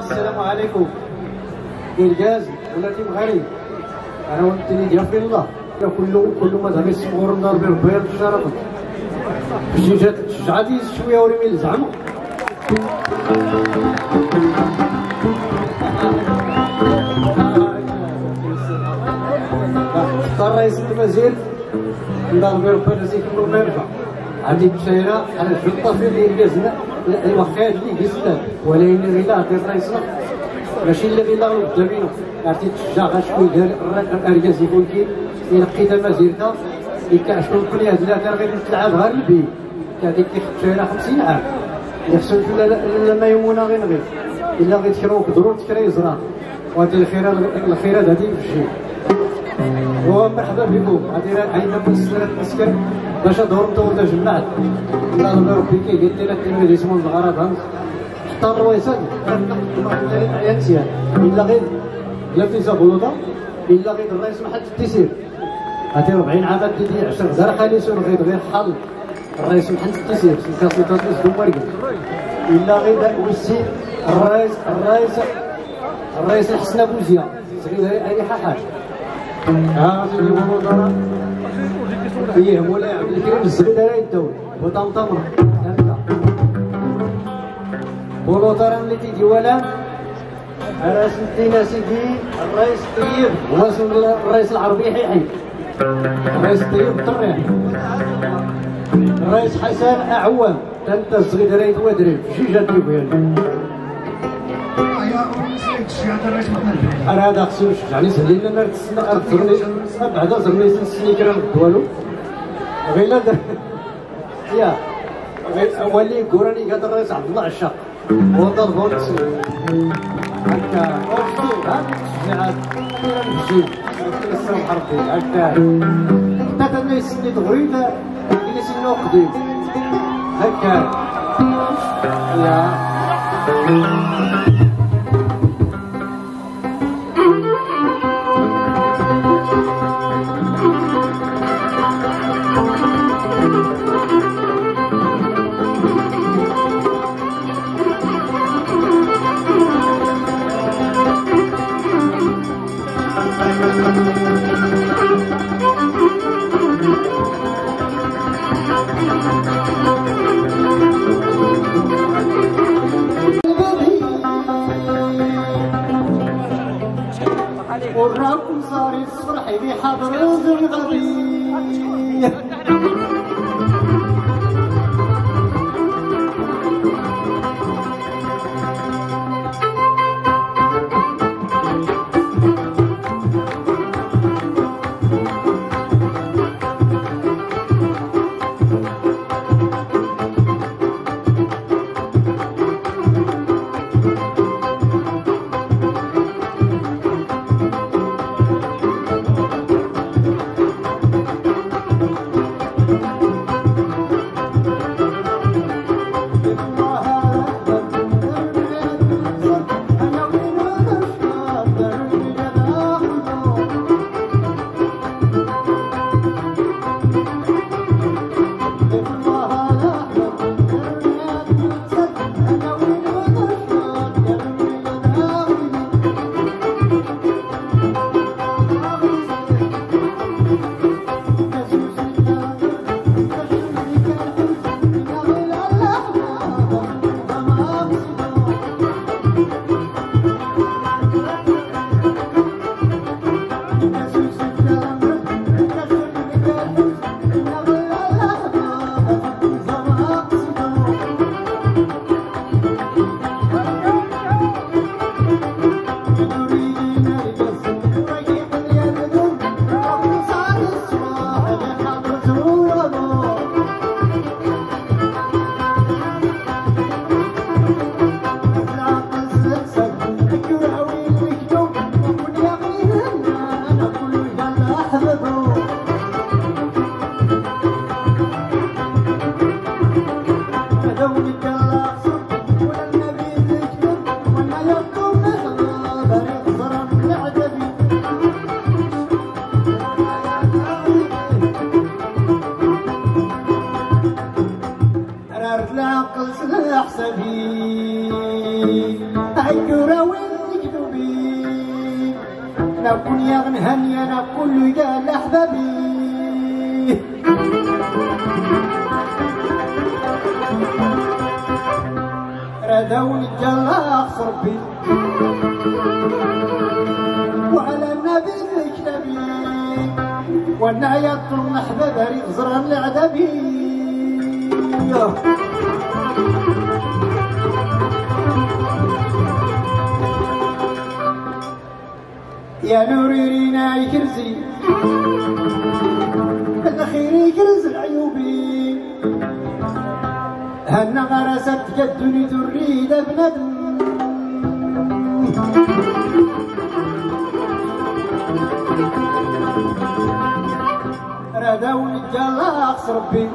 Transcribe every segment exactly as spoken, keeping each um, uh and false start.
السلام عليكم. الجاز ولا تيم غريب انا ونتني ديال في الله كله كله ما دابا يصبر النار بربي الشرف شي جات شعادي شويه وريمي زعما الرئيس الوزير النار بربي راسي كله مرفع عندي الشيره على الطفل ديال الجازنا المخيط اللي جسد ولا ينري لا غير الرئيس ماشي الذي لا بد منه عرفتي تشجع غير شويه ديال الارجاز يكون كي ينقي تمازيرنا اللي كنشكرو كل هاد الهضره غير تلعب غير البي كهذيك اللي خدتها خمسين عام اللي خصو لا ميمونه غير نغير الا غير تشرو كضرو تكري زران وهاد الخيرات الخيرات هادي في الجيب ومرحبا بكم هادي راه عينا من السرات العسكر باش اظهر الدور جمعت الله يرضي ربي كيدير لنا التلفزيون ديال الغرض حتى الرويسات عيان سيان الا غير لا فيزا بلوطه الا غير الرئيس ما حد تيسير هادي أربعين عام ديال عشر زرخاني سون غير غير حل الرئيس ما حد تيسير كاسي كاسي دومارك الا غير وسي الرئيس الرئيس الرئيس حسن بوزيا صغير اي حاجه ها سيدي بلوطه ايه مولاي عبد الكريم الزبيدي راه يداوي وطمطمه هكا بولوطران اللي تيجي ولا راس الدين سيدي الرئيس الطيب هو اسم الرئيس العربي حيحي الرئيس الطيب الطريح الرئيس حسن اعوام انت الصغير راه يتوادري جيجا ديبيان انا هذا خصو يشجعني سهلين لنا تسنى بعدا زرني سنيكر والو غير لا يا غير اولي كوراني قادر الرئيس عبد الله عشاق وضربو نفسو هكا وشتي ها ساعات كوراني السلام حربي هكا حتى كان يسني دغري اللي سنو قديم هكا يا العروض الغبية. نكون يا غنهن يا نقول يا لحبابي وعلى النبي الكنبي والنعية طول محباب ريق زران العذابي يا نوري ناي كرزي الأخيري كرز العيوبي هن غرست جدني تريد بندم رداو الجلاخ ربي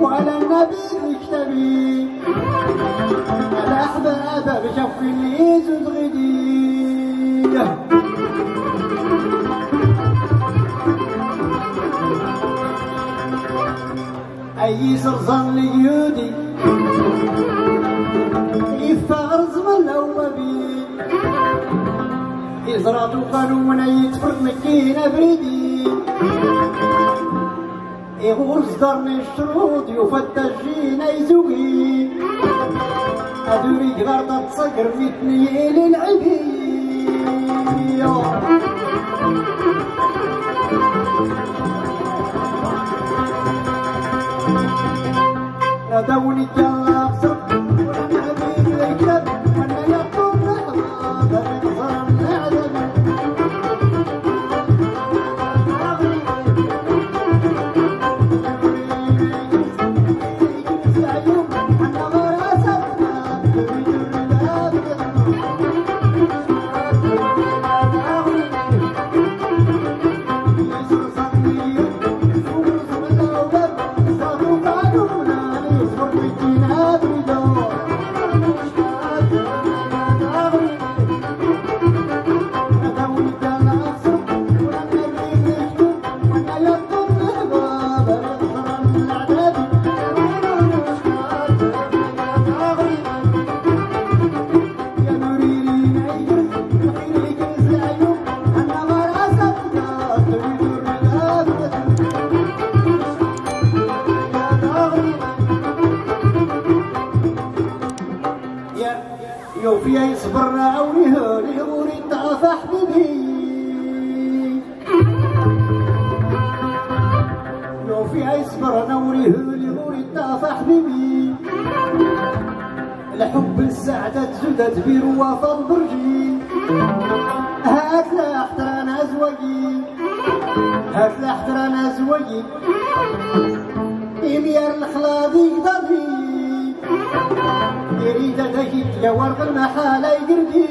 وعلى النبي نكتبي على أحبابه بشوف اللي يزود غديه أي سرزان لجيودي يفار زمن لوبي إزرات وقانون يتفرد مكينا بريدي يغرس دارني الشروط يفتشينا يزوقي أدوري غارطة تصقر ميتني للعبيد رداوني الجلاخ صبي ولم أبيد الكلب وانا يقوم لحظة بنظر الأعدم يوفي يصبر عوني هوني هوني تعافى حبيبي الهولي وريتنا صاحبي بي الحب للسعدة جدت بير وفا برجي هات لا احترانا زوجي هات لا احترانا زوجي إليار الخلاضي قدري يريد تجيب يا ورق المحالة يقردي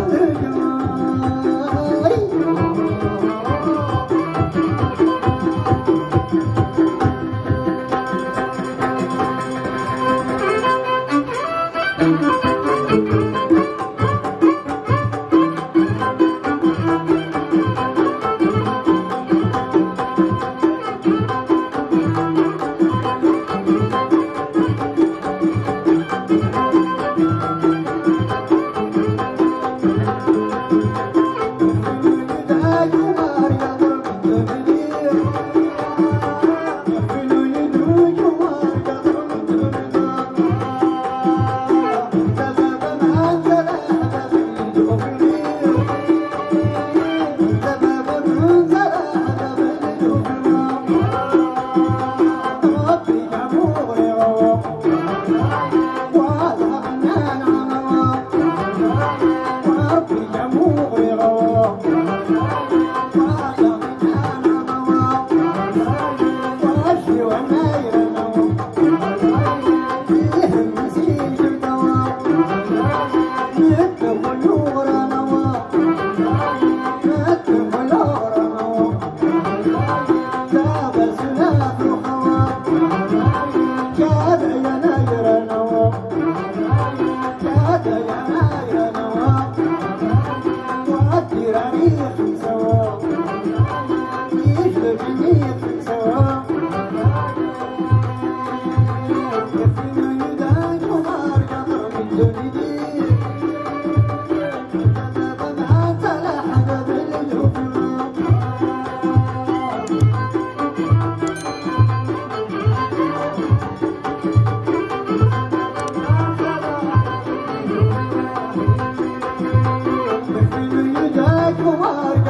I'm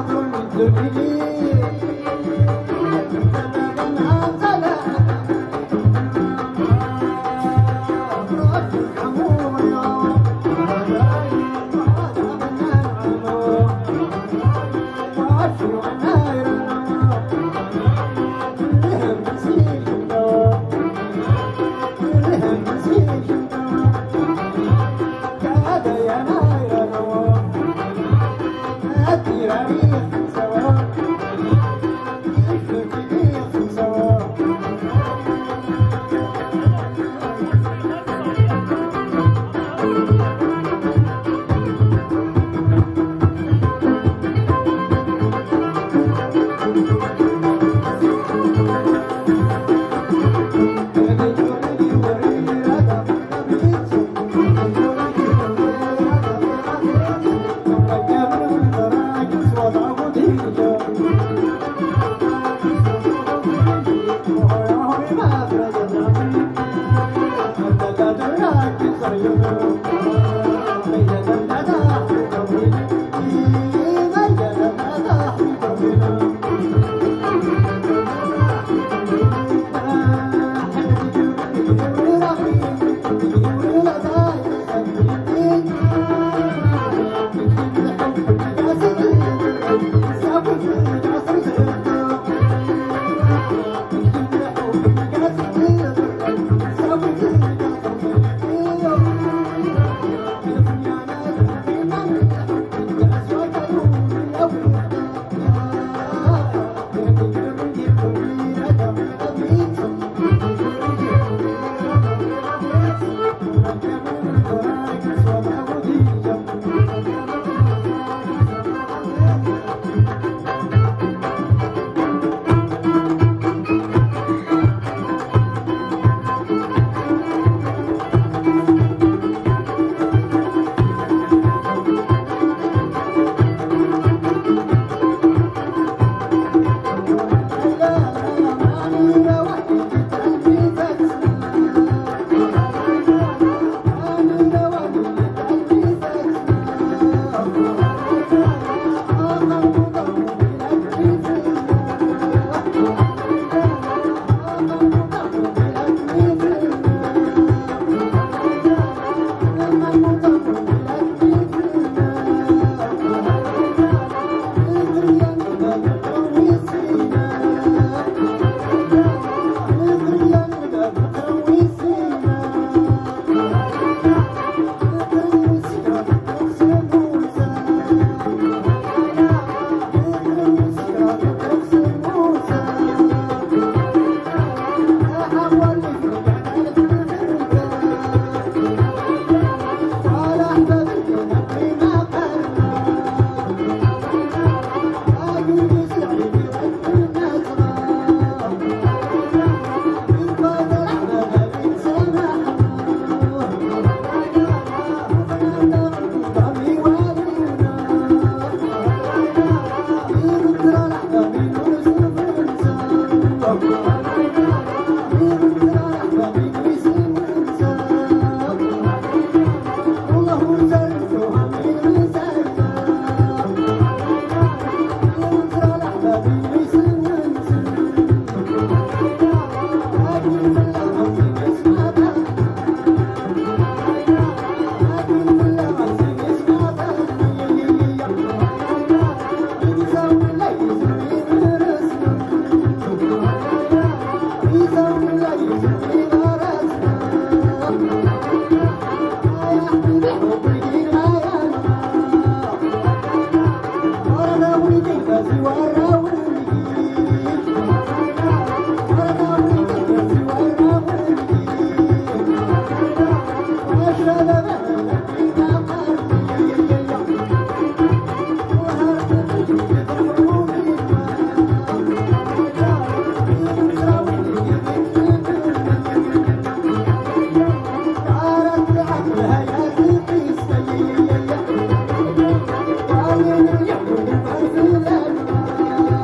يا